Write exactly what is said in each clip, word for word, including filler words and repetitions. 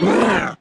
Yeah.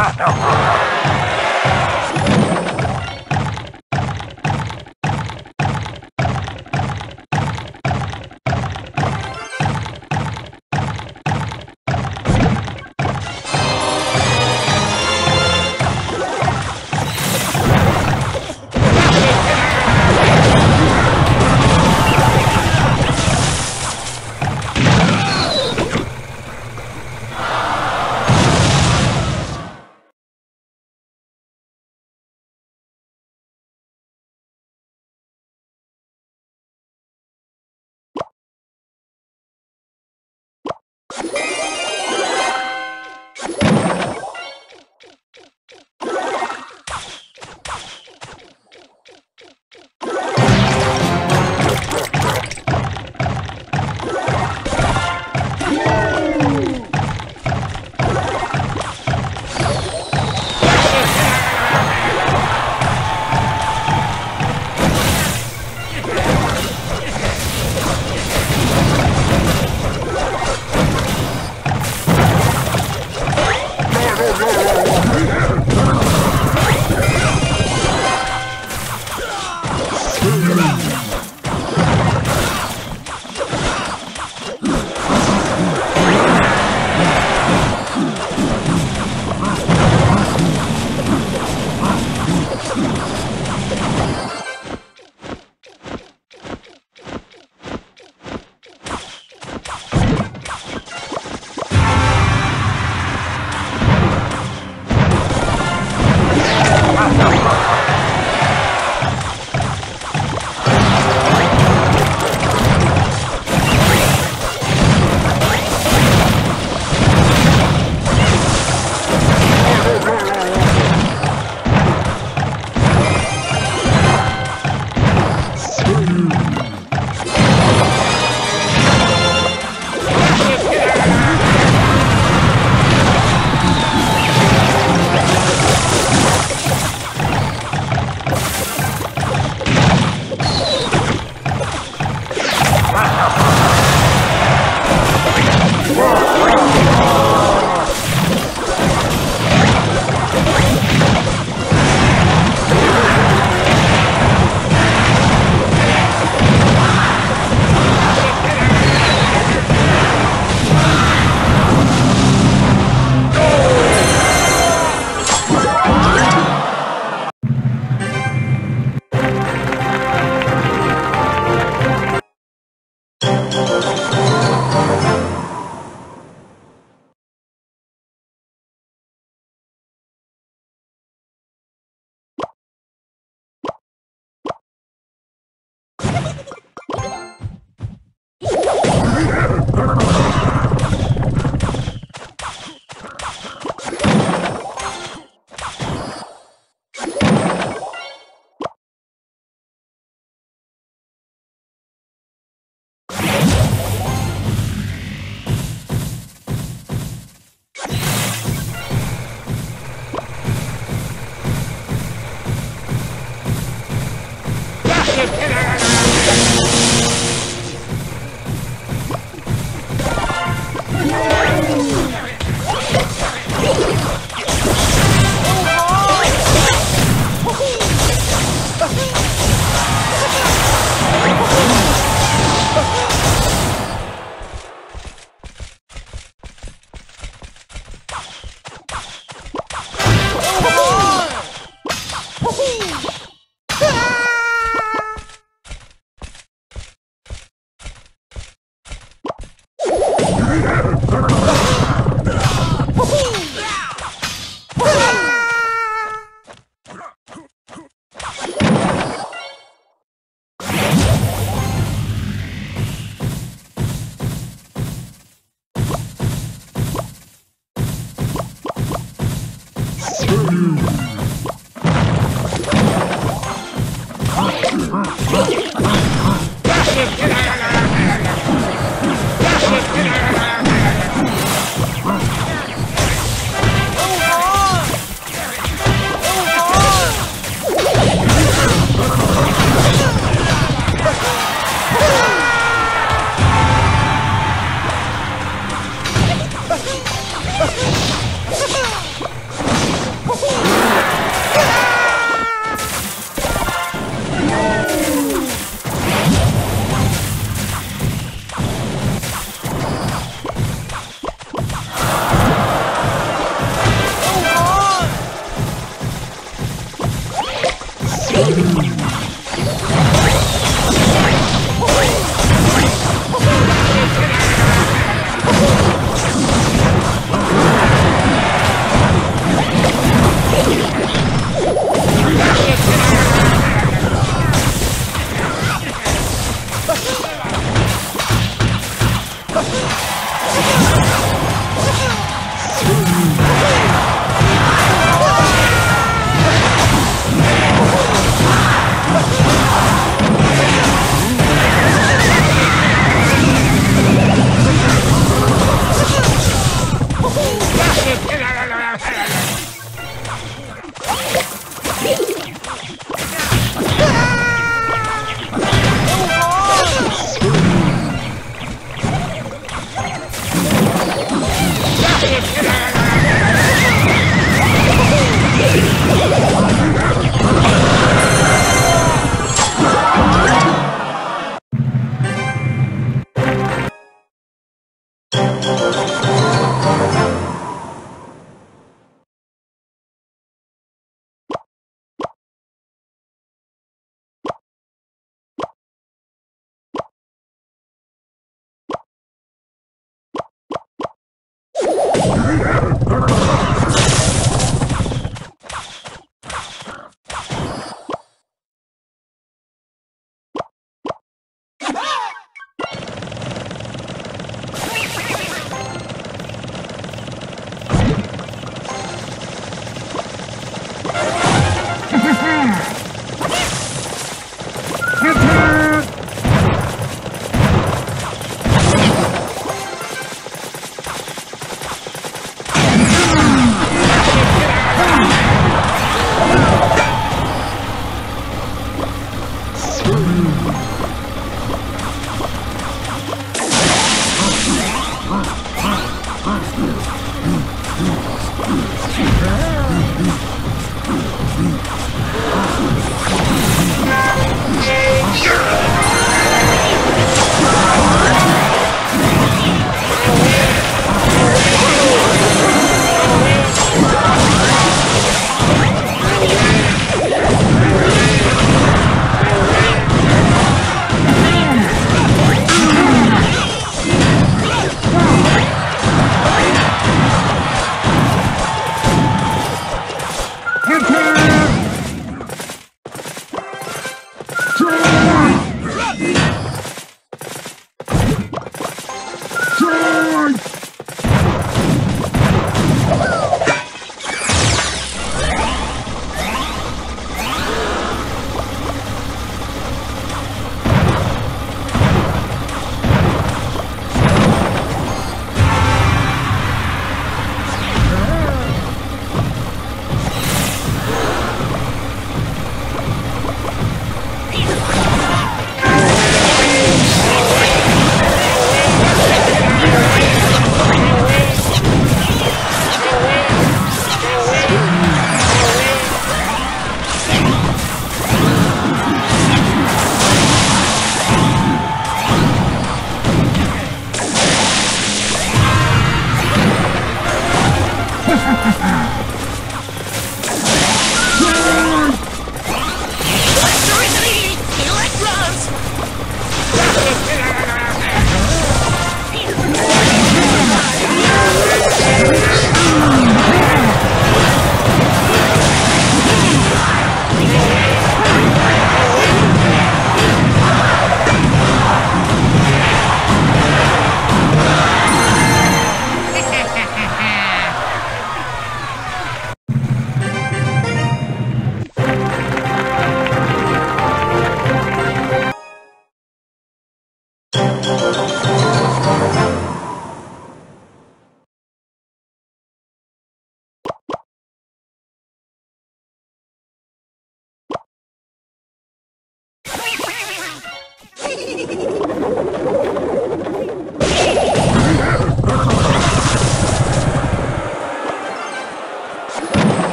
Ah, no, no, no.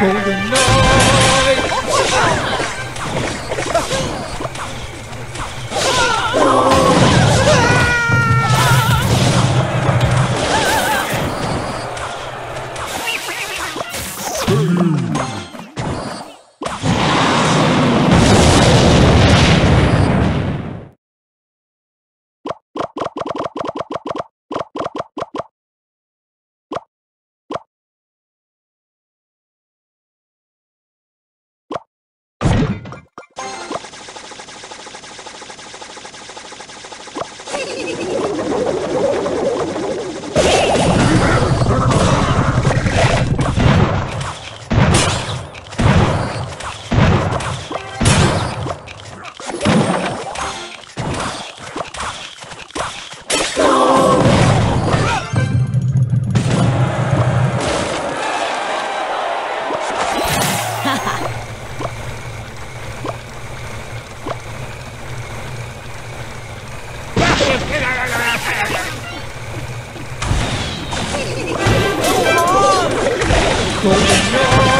Golden Knight! Go, go, go.